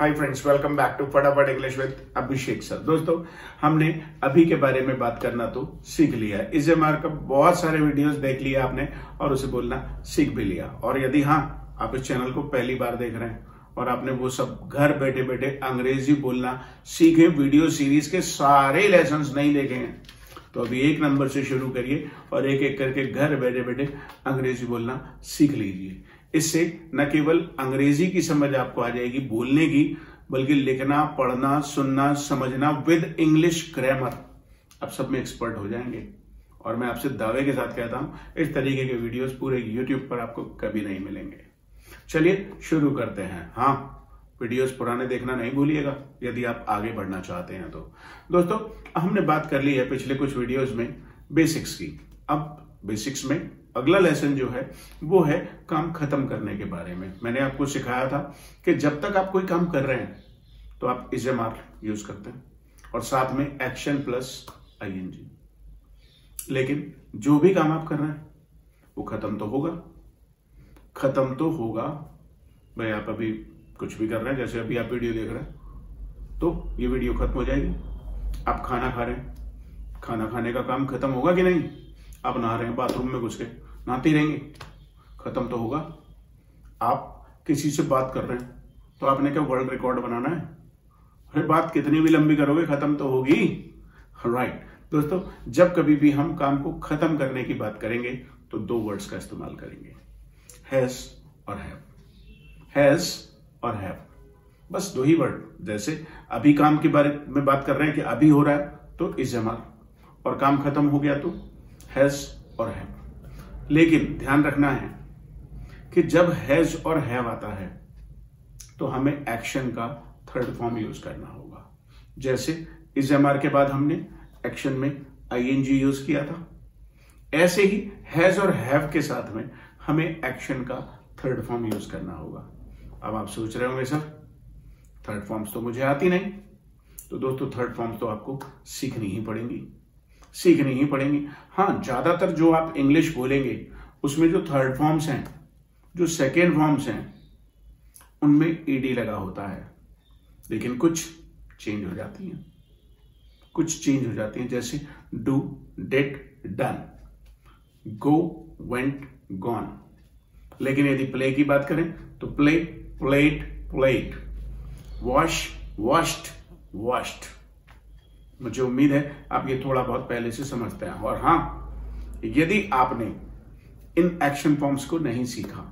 Hi friends, welcome back to फटाफट English with Abhishek sir. दोस्तों, हमने अभी के बारे में बात करना तो सीख लिया है। इस एमआर का बहुत सारे वीडियोस देख लिया आपने और उसे बोलना सीख भी लिया। और यदि हाँ, आप इस चैनल को पहली बार देख रहे हैं और आपने वो सब घर बैठे बैठे अंग्रेजी बोलना सीखे वीडियो सीरीज के सारे लेसन नहीं देखे हैं तो अभी 1 नंबर से शुरू करिए और एक एक करके घर बैठे बैठे अंग्रेजी बोलना सीख लीजिए। इससे न केवल अंग्रेजी की समझ आपको आ जाएगी बोलने की, बल्कि लिखना, पढ़ना, सुनना, समझना विद इंग्लिश ग्रामर आप सब में एक्सपर्ट हो जाएंगे। और मैं आपसे दावे के साथ कहता हूं, इस तरीके के वीडियोस पूरे यूट्यूब पर आपको कभी नहीं मिलेंगे। चलिए शुरू करते हैं। हाँ, वीडियोस पुराने देखना नहीं भूलिएगा यदि आप आगे बढ़ना चाहते हैं तो। दोस्तों, हमने बात कर ली है पिछले कुछ वीडियोस में बेसिक्स की। अब बेसिक्स में अगला लेसन जो है वो है काम खत्म करने के बारे में। मैंने आपको सिखाया था कि जब तक आप कोई काम कर रहे हैं तो आप इज एम आर यूज करते हैं और साथ में एक्शन प्लस आईएनजी। लेकिन जो भी काम आप कर रहे हैं वो खत्म तो होगा, खत्म तो होगा। भाई, आप अभी कुछ भी कर रहे हैं, जैसे अभी आप वीडियो देख रहे हैं तो ये वीडियो खत्म हो जाएगी। आप खाना खा रहे हैं, खाना खाने का काम खत्म होगा कि नहीं? आप नहा रहे हैं, बाथरूम में घुस के नहाते रहेंगे, खत्म तो होगा। आप किसी से बात कर रहे हैं तो आपने क्या वर्ल्ड रिकॉर्ड बनाना है? अरे, बात कितनी भी लंबी करोगे खत्म तो होगी। राइट दोस्तों, जब कभी भी हम काम को खत्म करने की बात करेंगे तो 2 वर्ड्स का इस्तेमाल करेंगे, हैज और हैव। हैज और हैव, बस 2 ही वर्ड। जैसे अभी काम के बारे में बात कर रहे हैं कि अभी हो रहा है तो इज एमआर, और काम खत्म हो गया तो हैज और हैव। लेकिन ध्यान रखना है कि जब हैज और हैव आता है तो हमें एक्शन का 3rd फॉर्म यूज करना होगा। जैसे इज एमआर के बाद हमने एक्शन में आईएनजी यूज किया था, ऐसे ही हैज और हैव के साथ में हमें एक्शन का 3rd फॉर्म यूज करना होगा। अब आप सोच रहे होंगे, सर 3rd फॉर्म्स तो मुझे आती नहीं। तो दोस्तों, 3rd फॉर्म्स तो आपको सीखनी ही पड़ेंगी, सीखनी ही पड़ेंगी। हाँ, ज्यादातर जो आप इंग्लिश बोलेंगे उसमें जो 3rd फॉर्म्स हैं, जो 2nd फॉर्म्स हैं, उनमें ईडी लगा होता है। लेकिन कुछ चेंज हो जाती हैं, कुछ चेंज हो जाती हैं। जैसे do, did, done, go, went, gone. लेकिन यदि प्ले की बात करें तो play, played, played, wash, washed, washed. मुझे उम्मीद है आप ये थोड़ा बहुत पहले से समझते हैं। और हाँ, यदि आपने इन एक्शन फॉर्म्स को नहीं सीखा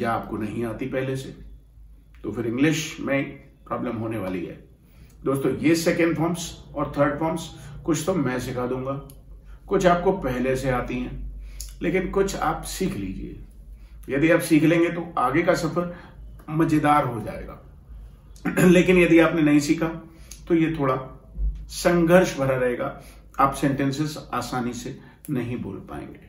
या आपको नहीं आती पहले से तो फिर इंग्लिश में प्रॉब्लम होने वाली है। दोस्तों, ये 2nd फॉर्म्स और 3rd फॉर्म्स कुछ तो मैं सिखा दूंगा, कुछ आपको पहले से आती हैं, लेकिन कुछ आप सीख लीजिए। यदि आप सीख लेंगे तो आगे का सफर मजेदार हो जाएगा। लेकिन यदि आपने नहीं सीखा तो ये थोड़ा संघर्ष भरा रहेगा, आप सेंटेंसेस आसानी से नहीं बोल पाएंगे,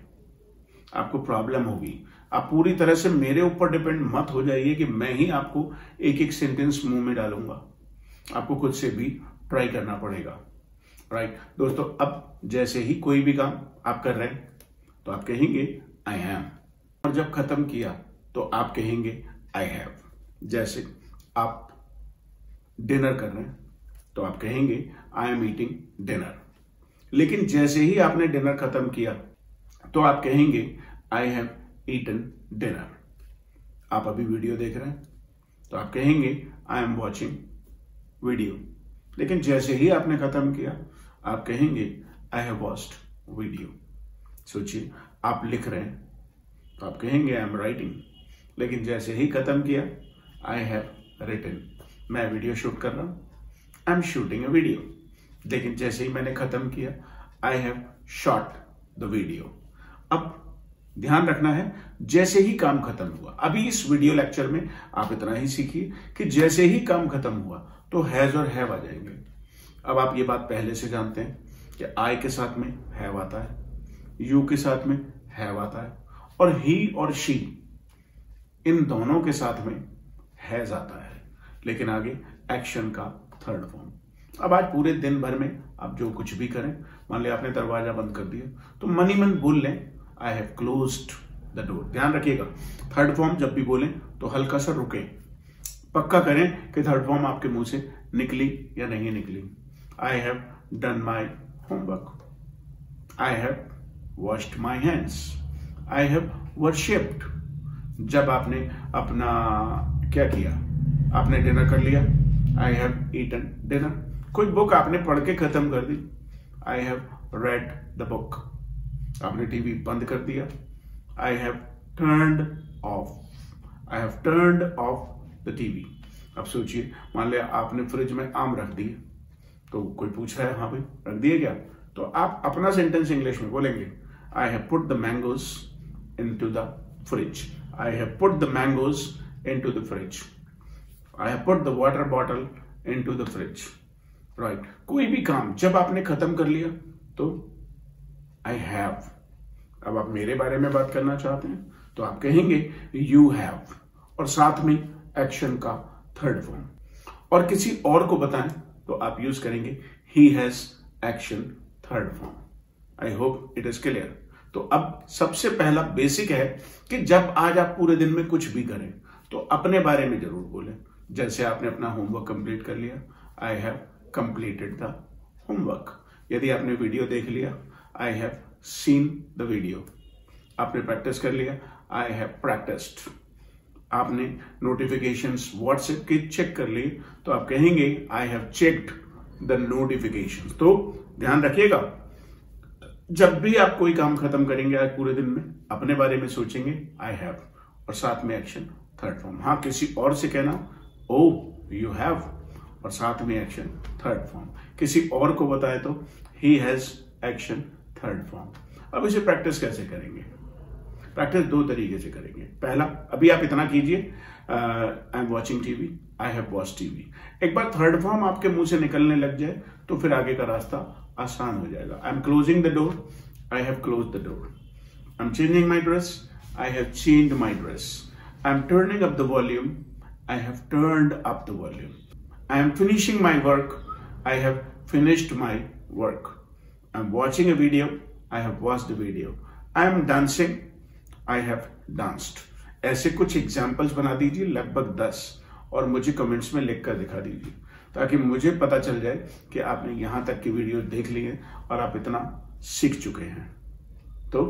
आपको प्रॉब्लम होगी। आप पूरी तरह से मेरे ऊपर डिपेंड मत हो जाइए कि मैं ही आपको एक एक सेंटेंस मुंह में डालूंगा, आपको खुद से भी ट्राई करना पड़ेगा। राइट दोस्तों, अब जैसे ही कोई भी काम आप कर रहे हैं तो आप कहेंगे आई हैव, और जब खत्म किया तो आप कहेंगे आई हैव। जैसे आप डिनर कर रहे हैं तो आप कहेंगे आई एम ईटिंग डिनर। लेकिन जैसे ही आपने डिनर खत्म किया तो आप कहेंगे आई हैव ईटन डिनर। आप अभी वीडियो देख रहे हैं तो आप कहेंगे आई एम वॉचिंग वीडियो। लेकिन जैसे ही आपने खत्म किया आप कहेंगे आई हैव वॉच्ड वीडियो। सोचिए, आप लिख रहे हैं तो आप कहेंगे आई एम राइटिंग। लेकिन जैसे ही खत्म किया आई हैव रिटन। मैं वीडियो शूट कर रहा हूँ, I am shooting a video. लेकिन जैसे ही मैंने खत्म किया I have shot the video. अब ध्यान रखना है, जैसे ही काम खत्म हुआ, अभी इस वीडियो लेक्चर में आप इतना ही सीखिए कि जैसे ही काम खत्म हुआ तो हैज और हैव आ जाएंगे। अब आप ये बात पहले से जानते हैं कि आई के साथ में हैव आता है, यू के साथ में हैव आता है, और ही और शी इन दोनों के साथ में हैज आता है। लेकिन आगे एक्शन का 3rd फॉर्म। अब आज पूरे दिन भर में आप जो कुछ भी करें, मान लिया आपने दरवाजा बंद कर दिया तो मन ही मन बोल लें I have closed the door. ध्यान रखिएगा, 3rd फॉर्म जब भी बोलें तो हल्का सा रुकें, पक्का करें कि थर्ड फॉर्म आपके मुंह से निकली या नहीं निकली। I have done my homework, I have washed my hands, I have worshipped. जब आपने अपना क्या किया, आपने डिनर कर लिया, आई हैव ईटन डिनर। कोई बुक आपने पढ़ के खत्म कर दी, I have read the book. आपने टीवी बंद कर दिया, I have turned off, I have turned off the TV. अब सोचिए, मान लिया आपने फ्रिज में आम रख दिए, तो कोई पूछ रहा है हाँ भाई रख दिए क्या, तो आप अपना सेंटेंस इंग्लिश में बोलेंगे, I have put the mangoes into the fridge, I have put the mangoes into the fridge, I have put the water bottle into the fridge. Right, कोई भी काम जब आपने खत्म कर लिया तो आई हैव। अब आप मेरे बारे में बात करना चाहते हैं तो आप कहेंगे यू हैव और साथ में एक्शन का थर्ड फॉर्म। और किसी और को बताएं तो आप यूज करेंगे ही has action third form. I hope it is clear. तो अब सबसे पहला बेसिक है कि जब आज आप पूरे दिन में कुछ भी करें तो अपने बारे में जरूर बोलें। जैसे आपने अपना होमवर्क कंप्लीट कर लिया, I have completed the homework. यदि आपने वीडियो देख लिया, I have seen the video. आपने प्रैक्टिस कर लिया, आई हैव प्रैक्टिस्ड। आपने नोटिफिकेशंस व्हाट्सएप के चेक कर लिए तो आप कहेंगे I have checked the notifications. तो ध्यान रखिएगा, जब भी आप कोई काम खत्म करेंगे आज पूरे दिन में, अपने बारे में सोचेंगे आई हैव और साथ में एक्शन थर्ड फॉर्म। हाँ, किसी और से कहना ओ यू हैव और साथ में एक्शन थर्ड फॉर्म। किसी और को बताए तो ही हैज एक्शन थर्ड फॉर्म। अब इसे प्रैक्टिस कैसे करेंगे? प्रैक्टिस दो तरीके से करेंगे। पहला, अभी आप इतना कीजिए, I am watching TV, I have watched TV. एक बार थर्ड फॉर्म आपके मुंह से निकलने लग जाए तो फिर आगे का रास्ता आसान हो जाएगा। I am closing the door, I have close the door. I am changing my dress, I have change my dress. I am turning up the volume, I have turned up the volume. I am finishing my work, I have finished my work. I am watching a video, I have watched the video. I am dancing, I have danced। ऐसे कुछ examples बना दीजिए, लगभग 10, और मुझे comments में लिख कर दिखा दीजिए ताकि मुझे पता चल जाए कि आपने यहां तक की वीडियो देख ली है और आप इतना सीख चुके हैं। तो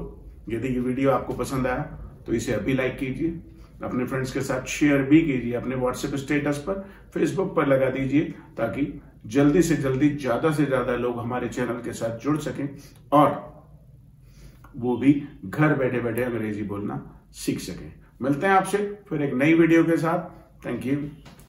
यदि ये वीडियो आपको पसंद आया तो इसे अभी लाइक कीजिए, अपने फ्रेंड्स के साथ शेयर भी कीजिए, अपने व्हाट्सएप स्टेटस पर, फेसबुक पर लगा दीजिए ताकि जल्दी से जल्दी ज्यादा से ज्यादा लोग हमारे चैनल के साथ जुड़ सकें और वो भी घर बैठे बैठे अंग्रेजी बोलना सीख सके। मिलते हैं आपसे फिर एक नई वीडियो के साथ। Thank you.